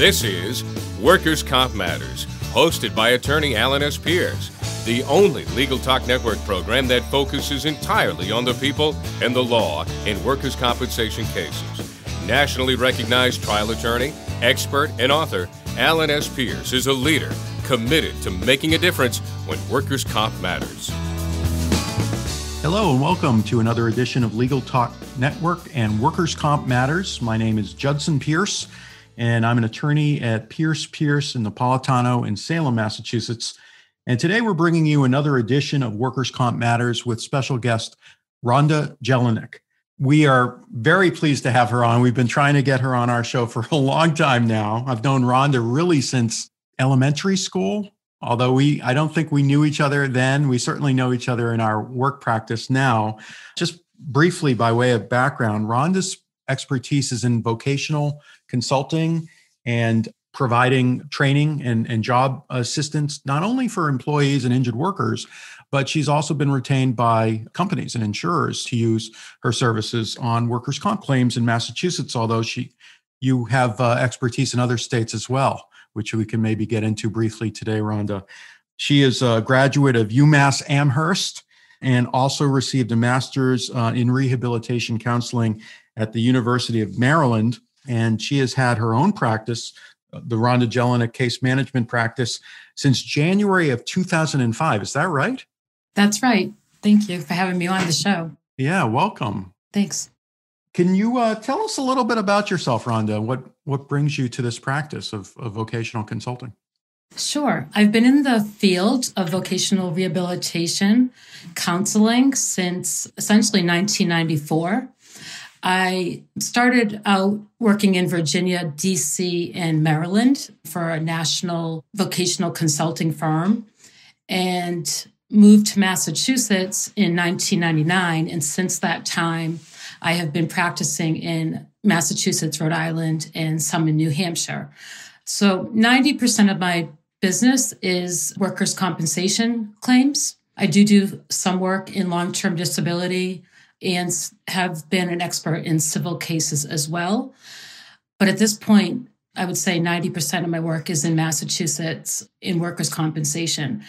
This is Workers' Comp Matters, hosted by attorney Alan S. Pierce, the only Legal Talk Network program that focuses entirely on the people and the law in workers' compensation cases. Nationally recognized trial attorney, expert, and author, Alan S. Pierce is a leader committed to making a difference when workers' comp matters. Hello and welcome to another edition of Legal Talk Network and Workers' Comp Matters. My name is Judson Pierce, and I'm an attorney at Pierce, Pierce, and Napolitano in Salem, Massachusetts. And today we're bringing you another edition of Workers' Comp Matters with special guest Rhonda Jelinek. We are very pleased to have her on. We've been trying to get her on our show for a long time now. I've known Rhonda really since elementary school. Although I don't think we knew each other then, we certainly know each other in our work practice now. Just briefly, by way of background, Rhonda's expertise is in vocational consulting and providing training and job assistance, not only for employees and injured workers, but she's also been retained by companies and insurers to use her services on workers' comp claims in Massachusetts, although you have expertise in other states as well, which we can maybe get into briefly today, Rhonda. She is a graduate of UMass Amherst and also received a master's in rehabilitation counseling at the University of Maryland. And she has had her own practice, the Rhonda Jelinek case management practice, since January of 2005. Is that right? That's right. Thank you for having me on the show. Yeah, welcome. Thanks. Can you tell us a little bit about yourself, Rhonda? What brings you to this practice of vocational consulting? Sure. I've been in the field of vocational rehabilitation counseling since essentially 1994. I started out working in Virginia, D.C., and Maryland for a national vocational consulting firm and moved to Massachusetts in 1999. And since that time, I have been practicing in Massachusetts, Rhode Island, and some in New Hampshire. So 90% of my business is workers' compensation claims. I do some work in long-term disability and have been an expert in civil cases as well. But at this point, I would say 90% of my work is in Massachusetts in workers' compensation.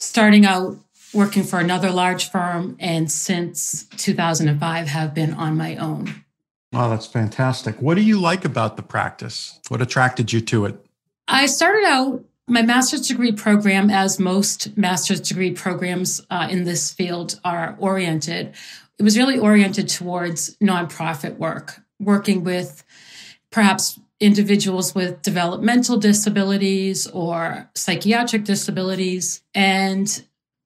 Starting out working for another large firm, and since 2005 have been on my own. Wow, that's fantastic. What do you like about the practice? What attracted you to it? I started out my master's degree program, as most master's degree programs in this field are oriented. It was really oriented towards nonprofit work, working with perhaps individuals with developmental disabilities or psychiatric disabilities. And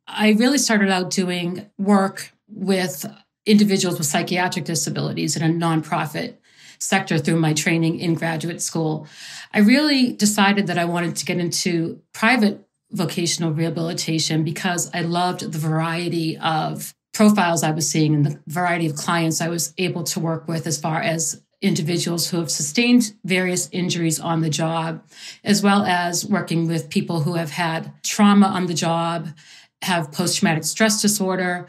I really started out doing work with individuals with psychiatric disabilities in a nonprofit sector through my training in graduate school. I really decided that I wanted to get into private vocational rehabilitation because I loved the variety of profiles I was seeing and the variety of clients I was able to work with as far as individuals who have sustained various injuries on the job, as well as working with people who have had trauma on the job, have post-traumatic stress disorder,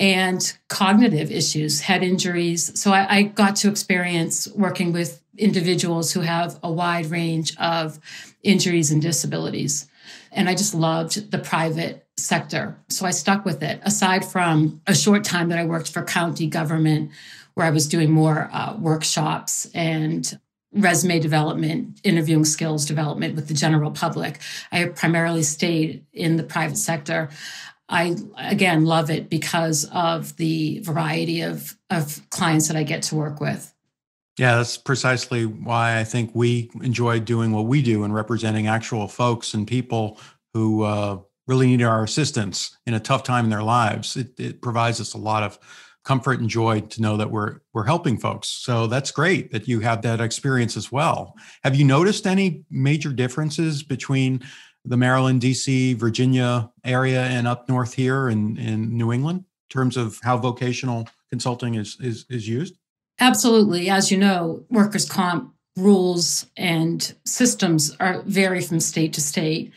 and cognitive issues, head injuries. So I got to experience working with individuals who have a wide range of injuries and disabilities. And I just loved the private sector. So I stuck with it, aside from a short time that I worked for county government, where I was doing more workshops and resume development, interviewing skills development with the general public. I primarily stayed in the private sector. I, again, love it because of the variety of clients that I get to work with. Yeah, that's precisely why I think we enjoy doing what we do and representing actual folks and people who really need our assistance in a tough time in their lives. It provides us a lot of comfort and joy to know that we're helping folks. So that's great that you have that experience as well. Have you noticed any major differences between the Maryland, DC, Virginia area and up north here in New England in terms of how vocational consulting is used? Absolutely. As you know, workers' comp rules and systems vary from state to state.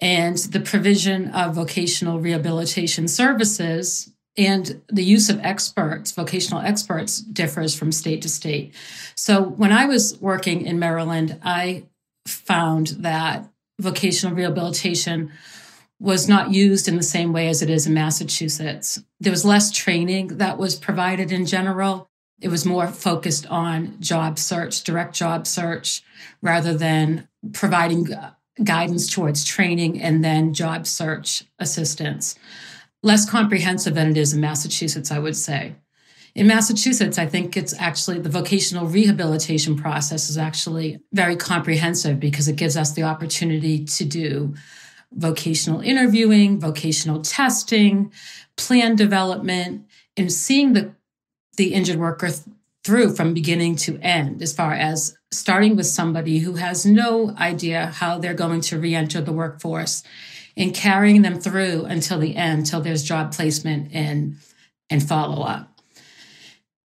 And the provision of vocational rehabilitation services and the use of experts, vocational experts, differs from state to state. So when I was working in Maryland, I found that vocational rehabilitation was not used in the same way as it is in Massachusetts. There was less training that was provided in general. It was more focused on job search, direct job search, rather than providing guidance towards training and then job search assistance. Less comprehensive than it is in Massachusetts, I would say. In Massachusetts, I think it's actually the vocational rehabilitation process is actually very comprehensive because it gives us the opportunity to do vocational interviewing, vocational testing, plan development, and seeing the injured worker through from beginning to end, as far as starting with somebody who has no idea how they're going to re-enter the workforce and carrying them through until the end, till there's job placement and follow-up.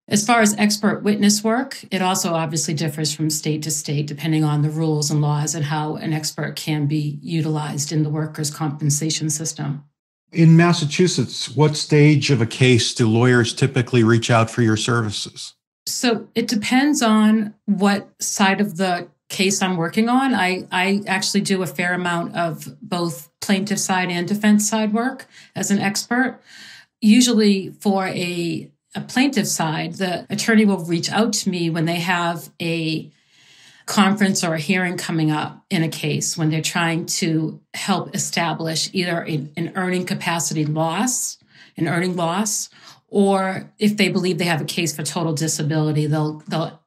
As far as expert witness work, it also obviously differs from state to state, depending on the rules and laws and how an expert can be utilized in the workers' compensation system. In Massachusetts, what stage of a case do lawyers typically reach out for your services? So it depends on what side of the case I'm working on. I actually do a fair amount of both plaintiff side and defense side work as an expert. Usually for a plaintiff side, the attorney will reach out to me when they have a conference or a hearing coming up in a case, when they're trying to help establish either an earning capacity loss, an earning loss, or if they believe they have a case for total disability, they'll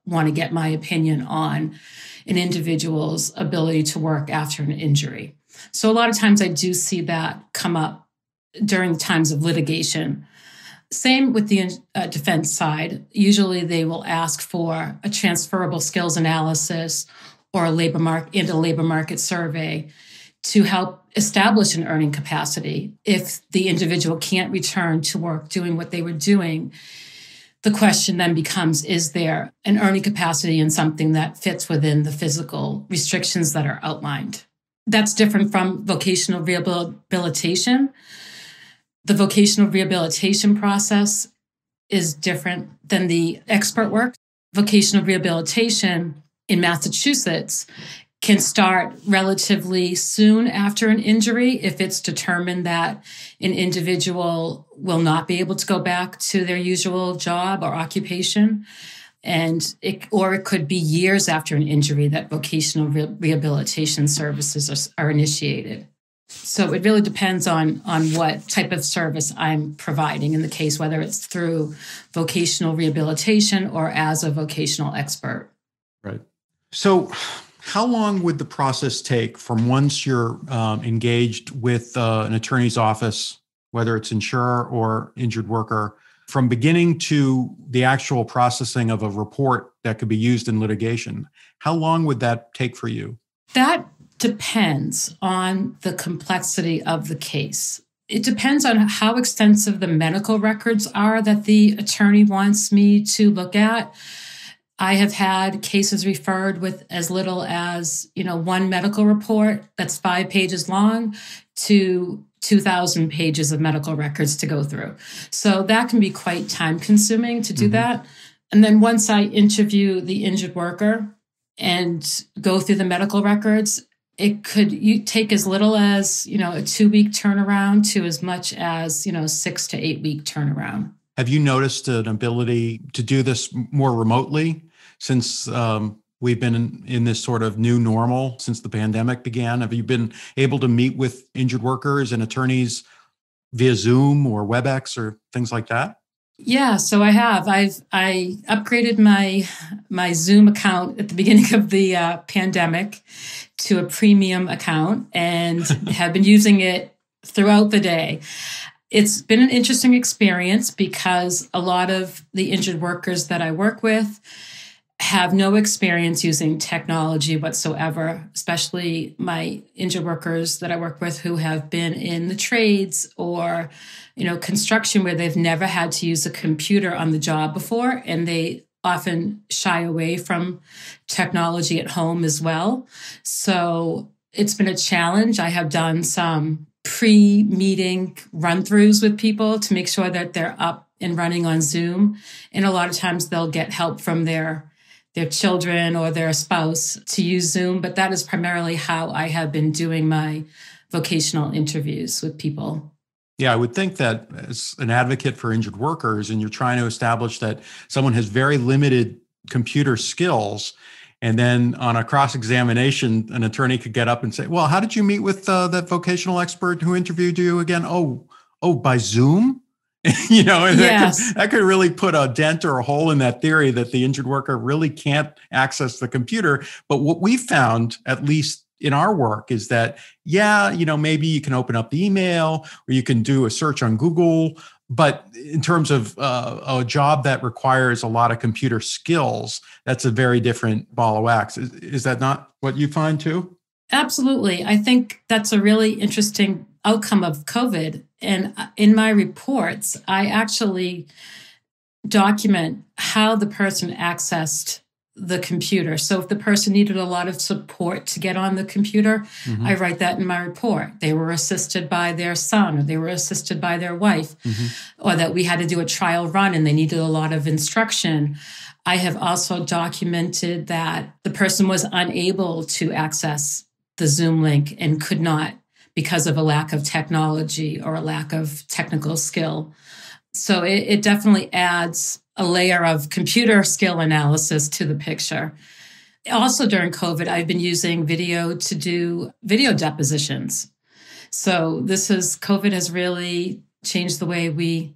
want to get my opinion on an individual's ability to work after an injury. So a lot of times I do see that come up during times of litigation. Same with the defense side. Usually they will ask for a transferable skills analysis or a labor market survey to help establish an earning capacity. If the individual can't return to work doing what they were doing, the question then becomes, is there an earning capacity in something that fits within the physical restrictions that are outlined? That's different from vocational rehabilitation. The vocational rehabilitation process is different than the expert work. Vocational rehabilitation in Massachusetts can start relatively soon after an injury if it's determined that an individual will not be able to go back to their usual job or occupation. Or it could be years after an injury that vocational rehabilitation services are initiated. So it really depends on what type of service I'm providing in the case, whether it's through vocational rehabilitation or as a vocational expert. Right. So how long would the process take from once you're engaged with an attorney's office, whether it's insurer or injured worker, from beginning to the actual processing of a report that could be used in litigation? How long would that take for you? That depends on the complexity of the case. It depends on how extensive the medical records are that the attorney wants me to look at. I have had cases referred with as little as, one medical report that's 5 pages long to 2,000 pages of medical records to go through. So that can be quite time-consuming to do that. And then once I interview the injured worker and go through the medical records, it could take as little as, a 2-week turnaround to as much as, 6 to 8 week turnaround. Have you noticed an ability to do this more remotely since we've been in this sort of new normal since the pandemic began? Have you been able to meet with injured workers and attorneys via Zoom or WebEx or things like that? Yeah, so I have. I upgraded my Zoom account at the beginning of the pandemic to a premium account and have been using it throughout the day. It's been an interesting experience because a lot of the injured workers that I work with have no experience using technology whatsoever, especially my injured workers that I work with who have been in the trades or, construction where they've never had to use a computer on the job before. And they often shy away from technology at home as well. So it's been a challenge. I have done some pre-meeting run-throughs with people to make sure that they're up and running on Zoom. And a lot of times they'll get help from their their children or their spouse to use Zoom, but that is primarily how I have been doing my vocational interviews with people. Yeah, I would think that as an advocate for injured workers, and you're trying to establish that someone has very limited computer skills, and then on a cross-examination, an attorney could get up and say, well, how did you meet with that vocational expert who interviewed you again? Oh, by Zoom? You know, and yes. that could really put a dent or a hole in that theory that the injured worker really can't access the computer. But what we found, at least in our work, is that, yeah, you know, maybe you can open up the email or you can do a search on Google. But in terms of a job that requires a lot of computer skills, that's a very different ball of wax. Is that not what you find too? Absolutely. I think that's a really interesting outcome of COVID. And in my reports, I actually document how the person accessed the computer. So if the person needed a lot of support to get on the computer, mm-hmm. I write that in my report. They were assisted by their son, or they were assisted by their wife, mm-hmm. or that we had to do a trial run and they needed a lot of instruction. I have also documented that the person was unable to access the Zoom link and could not because of a lack of technology or a lack of technical skill. So it definitely adds a layer of computer skill analysis to the picture. Also during COVID, I've been using video to do video depositions. So COVID has really changed the way we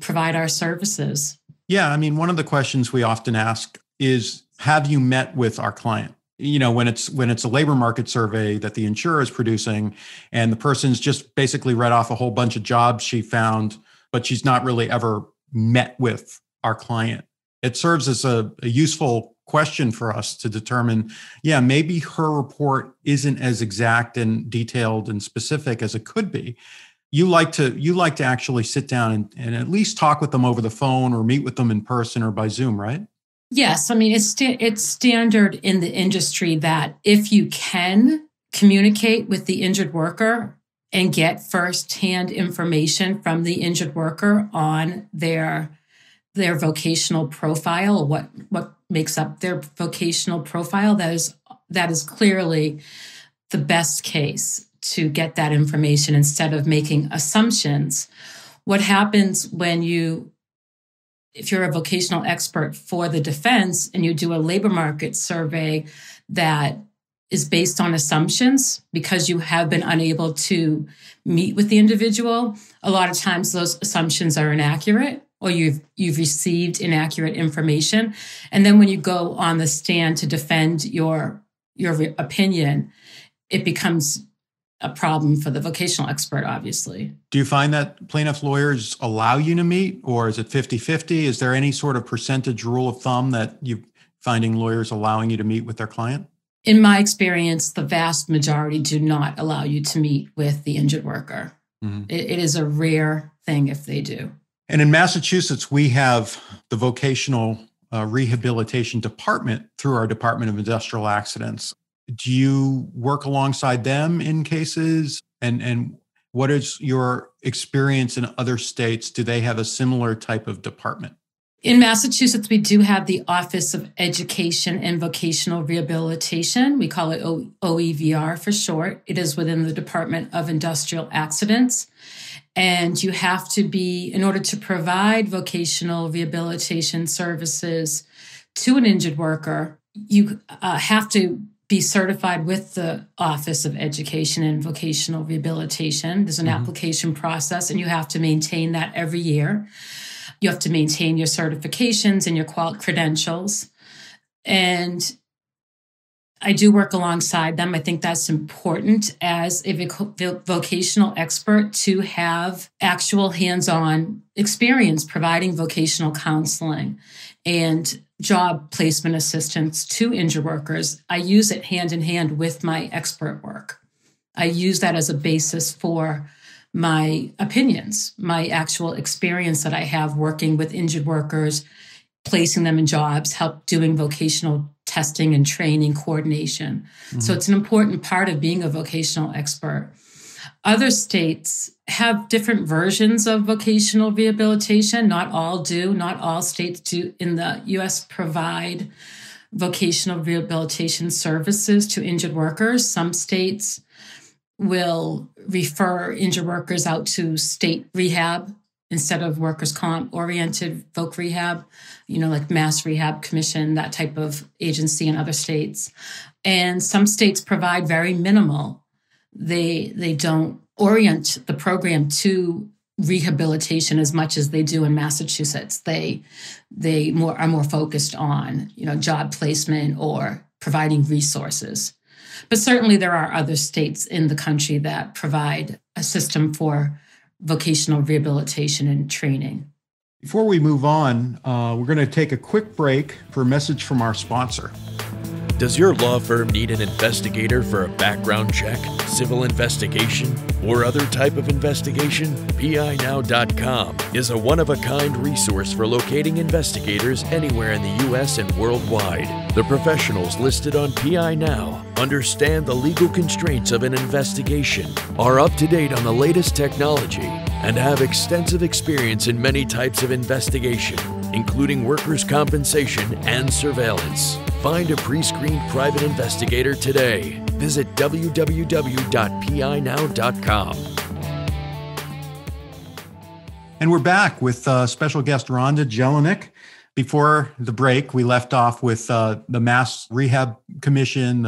provide our services. Yeah, I mean, one of the questions we often ask is, have you met with our client? You know, when it's a labor market survey that the insurer is producing and the person's just basically read off a whole bunch of jobs she found, but she's not really ever met with our client. It serves as a useful question for us to determine, yeah, maybe her report isn't as exact and detailed and specific as it could be. You like to actually sit down and at least talk with them over the phone or meet with them in person or by Zoom, right? Yes. I mean, it's standard in the industry that if you can communicate with the injured worker and get firsthand information from the injured worker on their vocational profile, what makes up their vocational profile, that is clearly the best case to get that information instead of making assumptions. What happens if you're a vocational expert for the defense and you do a labor market survey that is based on assumptions because you have been unable to meet with the individual, a lot of times those assumptions are inaccurate or you've received inaccurate information. And then when you go on the stand to defend your opinion, it becomes a problem for the vocational expert, obviously. Do you find that plaintiff lawyers allow you to meet, or is it 50-50? Is there any sort of percentage rule of thumb that you're finding lawyers allowing you to meet with their client? In my experience, the vast majority do not allow you to meet with the injured worker. Mm-hmm. It is a rare thing if they do. And in Massachusetts, we have the vocational rehabilitation department through our Department of Industrial Accidents. Do you work alongside them in cases? And what is your experience in other states? Do they have a similar type of department? In Massachusetts, we do have the Office of Education and Vocational Rehabilitation. We call it OEVR for short. It is within the Department of Industrial Accidents. And you have to be, in order to provide vocational rehabilitation services to an injured worker, you have to be certified with the Office of Education and Vocational Rehabilitation. There's an mm-hmm. application process, and you have to maintain that every year. You have to maintain your certifications and your credentials. And I do work alongside them. I think that's important as a vocational expert to have actual hands-on experience providing vocational counseling and job placement assistance to injured workers. I use it hand in hand with my expert work. I use that as a basis for my opinions, my actual experience that I have working with injured workers, placing them in jobs, doing vocational testing and training coordination. Mm-hmm. So it's an important part of being a vocational expert. Other states have different versions of vocational rehabilitation. Not all do. Not all states do in the U.S. provide vocational rehabilitation services to injured workers. Some states will refer injured workers out to state rehab instead of workers' comp-oriented voc rehab, like Mass Rehab Commission, that type of agency in other states. And some states provide very minimal. They don't orient the program to rehabilitation as much as they do in Massachusetts. They are more focused on, job placement or providing resources. But certainly there are other states in the country that provide a system for vocational rehabilitation and training. Before we move on, we're going to take a quick break for a message from our sponsor. Does your law firm need an investigator for a background check, civil investigation, or other type of investigation? PINow.com is a one-of-a-kind resource for locating investigators anywhere in the U.S. and worldwide. The professionals listed on PINow understand the legal constraints of an investigation, are up to date on the latest technology, and have extensive experience in many types of investigation, including workers' compensation and surveillance. Find a pre-screened private investigator today. Visit www.pinow.com. And we're back with special guest Rhonda Jelinek. Before the break, we left off with the Mass Rehab Commission,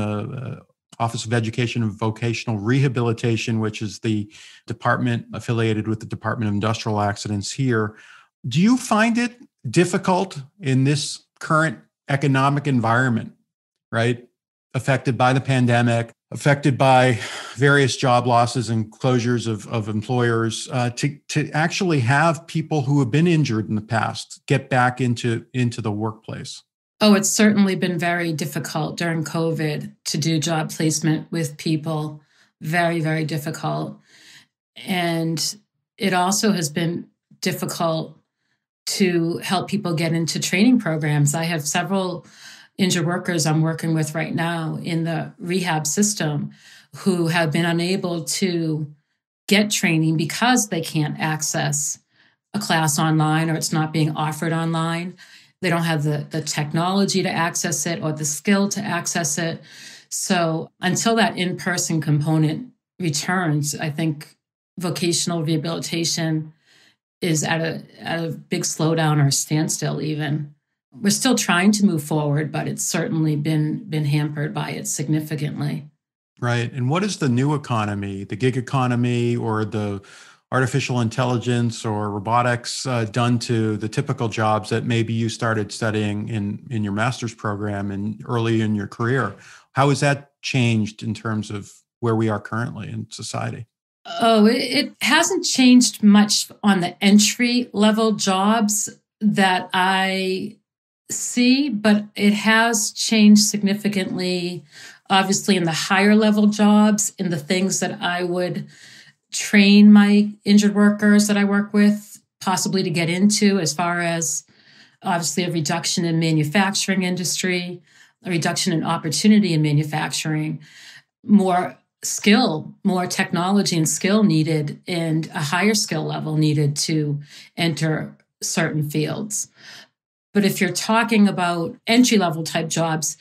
Office of Education and Vocational Rehabilitation, which is the department affiliated with the Department of Industrial Accidents here. Do you find it difficult in this current economic environment, right? Affected by the pandemic, affected by various job losses and closures of employers, to actually have people who have been injured in the past get back into the workplace? Oh, it's certainly been very difficult during COVID to do job placement with people. Very, very difficult. And it also has been difficult to help people get into training programs. I have several injured workers I'm working with right now in the rehab system who have been unable to get training because they can't access a class online or it's not being offered online. They don't have the technology to access it or the skill to access it. So until that in-person component returns, I think vocational rehabilitation is at a big slowdown or standstill even. We're still trying to move forward, but it's certainly been hampered by it significantly. Right. And what is the new economy, the gig economy or the artificial intelligence or robotics done to the typical jobs that maybe you started studying in your master's program and early in your career? How has that changed in terms of where we are currently in society? Oh, it hasn't changed much on the entry-level jobs that I see, but it has changed significantly, obviously, in the higher-level jobs, in the things that I would train my injured workers that I work with, possibly to get into, as far as, obviously, a reduction in manufacturing industry, a reduction in opportunity in manufacturing, more skill, more technology and skill needed and a higher skill level needed to enter certain fields. But if you're talking about entry-level type jobs,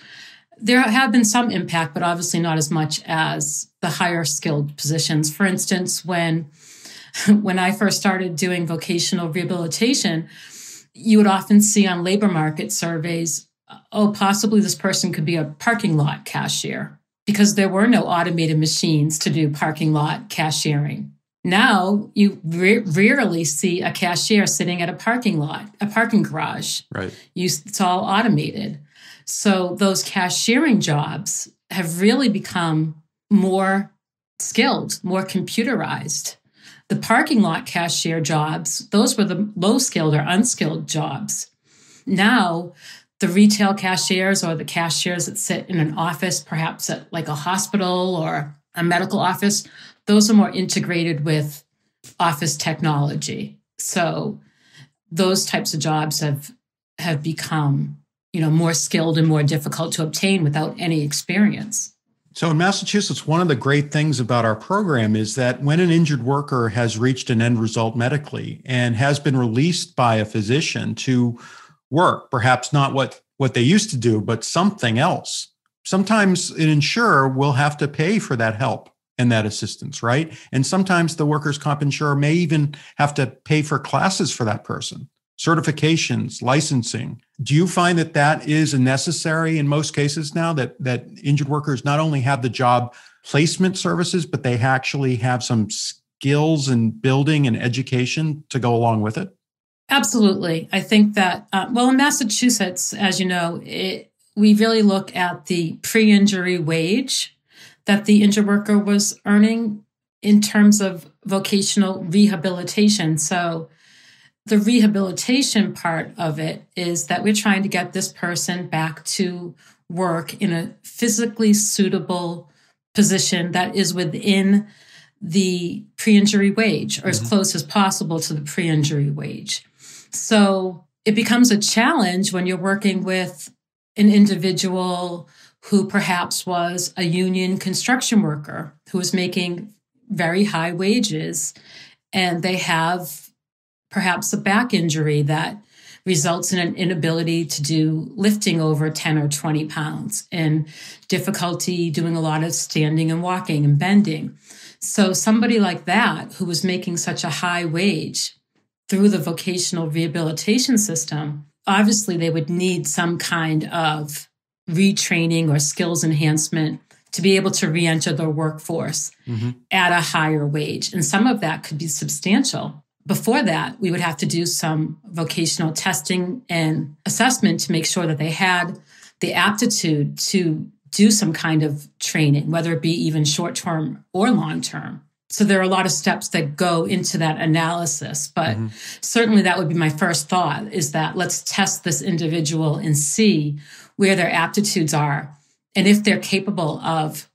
there have been some impact, but obviously not as much as the higher skilled positions. For instance, when I first started doing vocational rehabilitation, you would often see on labor market surveys, oh, possibly this person could be a parking lot cashier, because there were no automated machines to do parking lot cashiering. Now you rarely see a cashier sitting at a parking garage. Right. It's all automated. So those cashiering jobs have really become more skilled, more computerized. The parking lot cashier jobs, those were the low-skilled or unskilled jobs. Now the retail cashiers or the cashiers that sit in an office, perhaps at like a hospital or a medical office, those are more integrated with office technology. So those types of jobs have become, more skilled and more difficult to obtain without any experience. So in Massachusetts, one of the great things about our program is that when an injured worker has reached an end result medically and has been released by a physician to work, perhaps not what they used to do, but something else, sometimes an insurer will have to pay for that help and that assistance, right? And sometimes the workers' comp insurer may even have to pay for classes for that person, certifications, licensing. Do you find that that is necessary in most cases now, that injured workers not only have the job placement services, but they actually have some skills and building and education to go along with it? Absolutely. I think that, well, in Massachusetts, as you know, we really look at the pre-injury wage that the injured worker was earning in terms of vocational rehabilitation. So the rehabilitation part of it is that we're trying to get this person back to work in a physically suitable position that is within the pre-injury wage or as close as possible to the pre-injury wage. So it becomes a challenge when you're working with an individual who perhaps was a union construction worker who was making very high wages, and they have perhaps a back injury that results in an inability to do lifting over 10 or 20 pounds and difficulty doing a lot of standing and walking and bending. So somebody like that who was making such a high wage through the vocational rehabilitation system, obviously they would need some kind of retraining or skills enhancement to be able to reenter the workforce at a higher wage. And some of that could be substantial. Before that, we would have to do some vocational testing and assessment to make sure that they had the aptitude to do some kind of training, whether it be even short-term or long-term. So there are a lot of steps that go into that analysis, but certainly that would be my first thought, is that let's test this individual and see where their aptitudes are and if they're capable of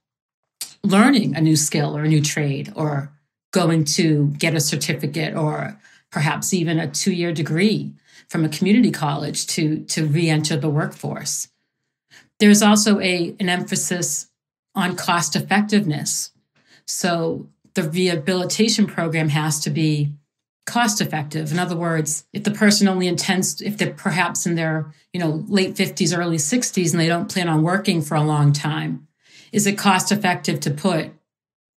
learning a new skill or a new trade or going to get a certificate or perhaps even a 2-year degree from a community college to re-enter the workforce. There's also an emphasis on cost effectiveness. So the rehabilitation program has to be cost effective. In other words, if the person only intends, if they're perhaps in their late 50s, early 60s, and they don't plan on working for a long time, is it cost effective to put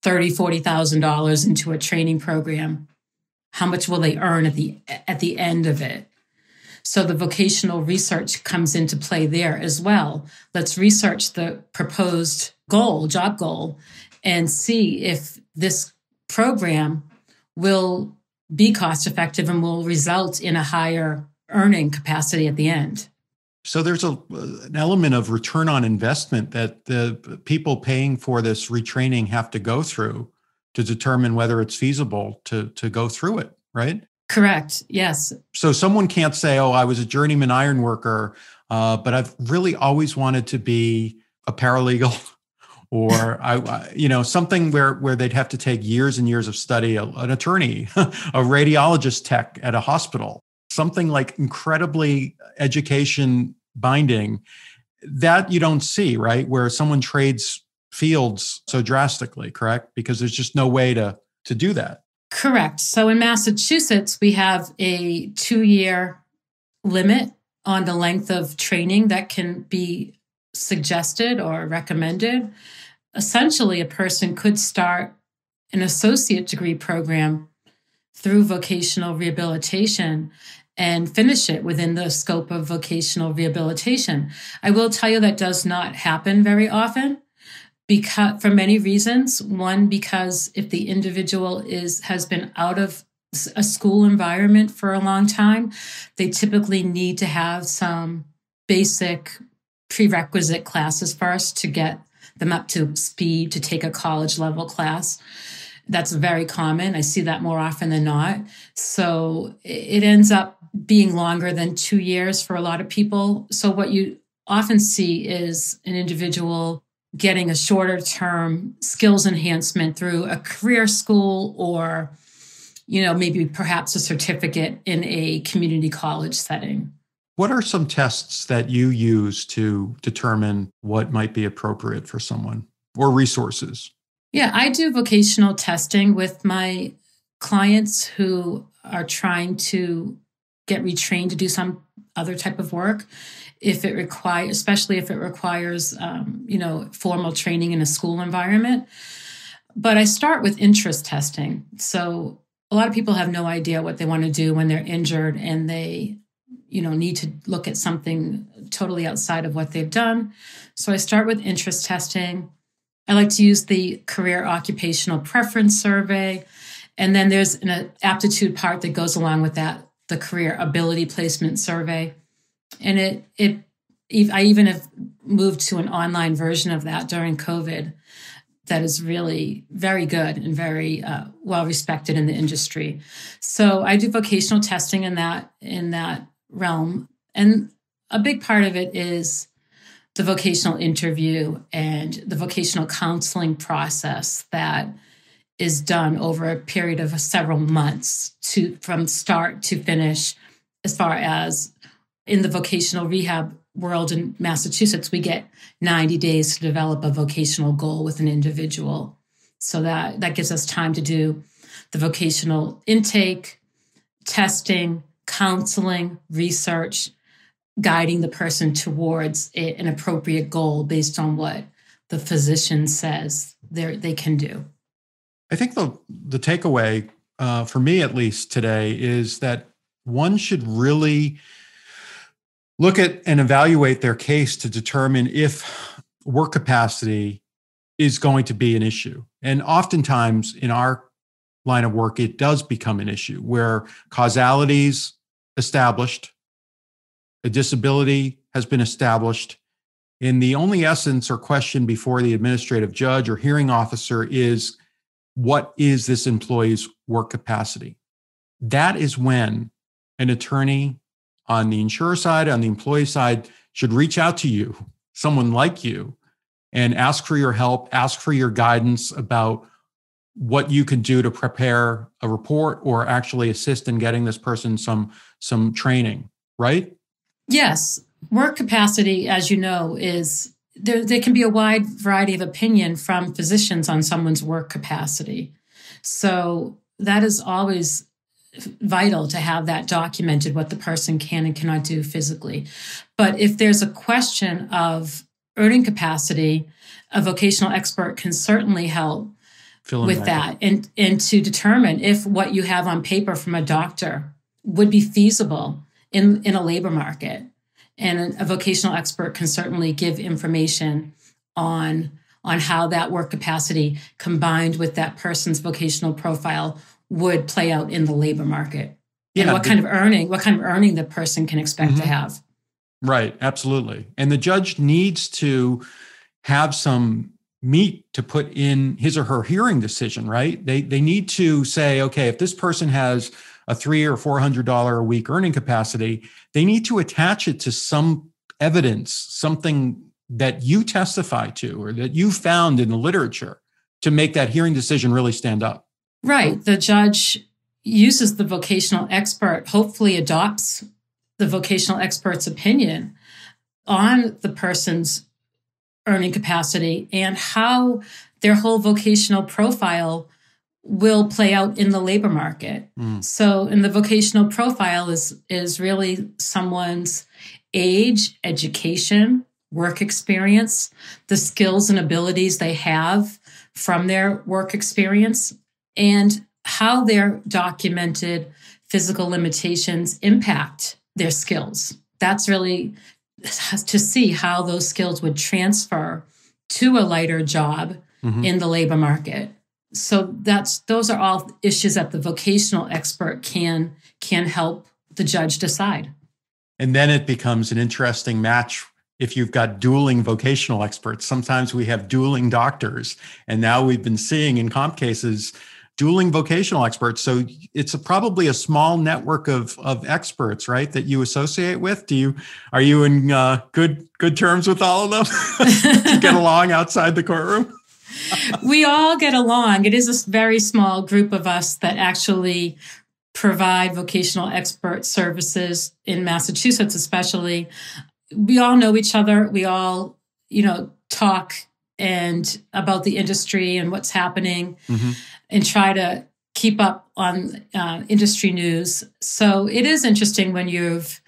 $30,000, $40,000 into a training program? How much will they earn at the end of it? So the vocational research comes into play there as well. Let's research the proposed job goal, and see if this program will be cost effective and will result in a higher earning capacity at the end. So there's an element of return on investment that the people paying for this retraining have to go through to determine whether it's feasible to go through it, right? Correct. Yes. So someone can't say, I was a journeyman iron worker, but I've really always wanted to be a paralegal or, something where they'd have to take years and years of study, an attorney, a radiologist tech at a hospital, something like incredibly education binding that you don't see, right? Where someone trades fields so drastically, correct? Because there's just no way to do that. Correct. So in Massachusetts, we have a 2-year limit on the length of training that can be suggested or recommended. Essentially, a person could start an associate degree program through vocational rehabilitation and finish it within the scope of vocational rehabilitation. I will tell you that does not happen very often because for many reasons. One, because if the individual has been out of a school environment for a long time, they typically need to have some basic prerequisite classes first to get them up to speed to take a college level class. That's very common. I see that more often than not. So it ends up being longer than 2 years for a lot of people. So what you often see is an individual getting a shorter term skills enhancement through a career school or, maybe perhaps a certificate in a community college setting. What are some tests that you use to determine what might be appropriate for someone or resources? Yeah, I do vocational testing with my clients who are trying to get retrained to do some other type of work. If it requires, especially if it requires, formal training in a school environment. But I start with interest testing. So a lot of people have no idea what they want to do when they're injured and they, need to look at something totally outside of what they've done. So I start with interest testing. I like to use the Career Occupational Preference Survey. And then there's an aptitude part that goes along with that, the Career Ability Placement Survey. And I even have moved to an online version of that during COVID that is really very good and very well-respected in the industry. So I do vocational testing in that realm. And a big part of it is the vocational interview and the vocational counseling process that is done over a period of several months from start to finish. As far as in the vocational rehab world in Massachusetts, we get 90 days to develop a vocational goal with an individual. So that gives us time to do the vocational intake, testing, counseling, research, guiding the person towards an appropriate goal based on what the physician says they can do. I think the takeaway, for me at least today, is that one should really look at and evaluate their case to determine if work capacity is going to be an issue. And oftentimes in our line of work, it does become an issue where causality's established, a disability has been established, and the only essence or question before the administrative judge or hearing officer is, what is this employee's work capacity? That is when an attorney on the insurer side, on the employee side, should reach out to you, someone like you, and ask for your help, ask for your guidance about what you can do to prepare a report or actually assist in getting this person some training, right? Yes. Work capacity, as you know, is... There can be a wide variety of opinion from physicians on someone's work capacity. So that is always vital to have that documented, what the person can and cannot do physically. But if there's a question of earning capacity, a vocational expert can certainly help with that and to determine if what you have on paper from a doctor would be feasible in a labor market. And a vocational expert can certainly give information on how that work capacity combined with that person's vocational profile would play out in the labor market. Yeah, and what kind of earning the person can expect to have. Right, absolutely. And the judge needs to have some meat to put in his or her hearing decision, right? They need to say, okay, if this person has a $300 or $400 a week earning capacity, they need to attach it to some evidence, something that you testify to or that you found in the literature to make that hearing decision really stand up. Right. The judge uses the vocational expert, hopefully adopts the vocational expert's opinion on the person's earning capacity and how their whole vocational profile will play out in the labor market. So, and the vocational profile is really someone's age, education, work experience, the skills and abilities they have from their work experience, and how their documented physical limitations impact their skills. That's really to see how those skills would transfer to a lighter job in the labor market. So those are all issues that the vocational expert can help the judge decide. And then it becomes an interesting match if you've got dueling vocational experts. Sometimes we have dueling doctors, and now we've been seeing in comp cases dueling vocational experts. So it's probably a small network of experts, right, that you associate with. Are you in good terms with all of them? Do you get along outside the courtroom? We all get along. It is a very small group of us that actually provide vocational expert services in Massachusetts, especially. We all know each other. We all, talk and about the industry and what's happening, mm-hmm. and try to keep up on industry news. So it is interesting when you've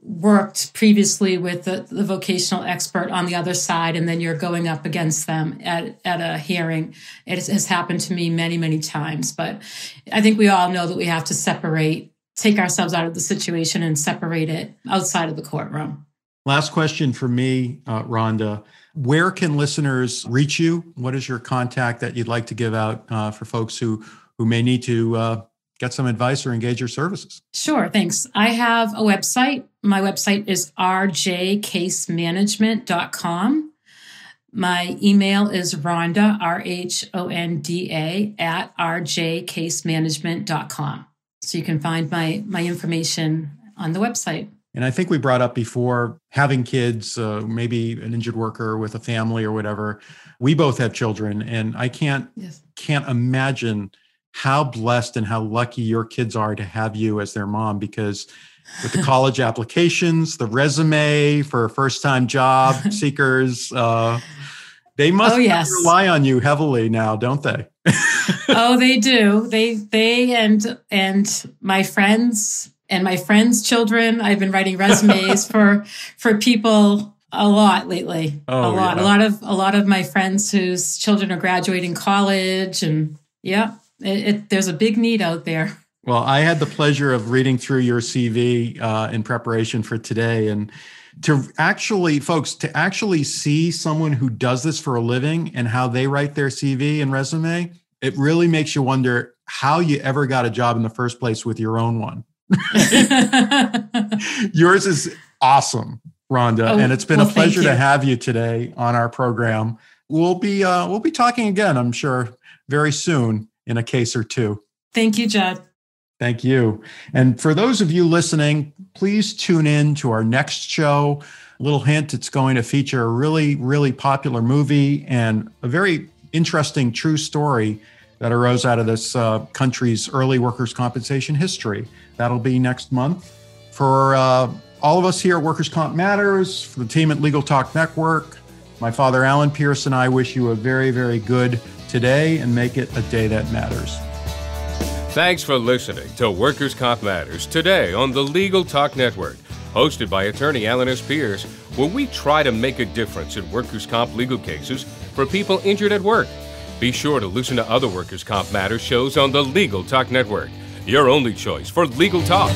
worked previously with the vocational expert on the other side, and then you're going up against them at a hearing. It has happened to me many, many times, but I think we all know that we have to separate, take ourselves out of the situation and separate it outside of the courtroom. Last question for me, Rhonda. Where can listeners reach you? What is your contact that you'd like to give out for folks who may need to get some advice or engage your services? Sure, thanks. I have a website. My website is rjcasemanagement.com. My email is Rhonda, R-H-O-N-D-A, at rjcasemanagement.com. So you can find my information on the website. And I think we brought up before having kids, maybe an injured worker with a family or whatever. We both have children, and I can't imagine how blessed and how lucky your kids are to have you as their mom, because with the college applications, the resume for first-time job seekers, they must rely on you heavily now, don't they? Oh, they do. They and my friends and my friends' children. I've been writing resumes for people a lot lately. Oh, a lot of my friends whose children are graduating college, and yeah. There's a big need out there. Well, I had the pleasure of reading through your CV in preparation for today. And to actually see someone who does this for a living and how they write their CV and resume, it really makes you wonder how you ever got a job in the first place with your own one. Yours is awesome, Rhonda. Oh, and it's been a pleasure to have you today on our program. We'll be talking again, I'm sure, very soon, in a case or two. Thank you, Judd. Thank you. And for those of you listening, please tune in to our next show. A little hint, it's going to feature a really, really popular movie and a very interesting true story that arose out of this country's early workers' compensation history. That'll be next month. For all of us here at Workers' Comp Matters, for the team at Legal Talk Network, my father, Alan Pierce, and I wish you a very, very good today, and make it a day that matters. Thanks for listening to Workers' Comp Matters today on the Legal Talk Network, hosted by attorney Alan S. Pierce, where we try to make a difference in workers' comp legal cases for people injured at work. Be sure to listen to other Workers' Comp Matters shows on the Legal Talk Network, your only choice for legal talk.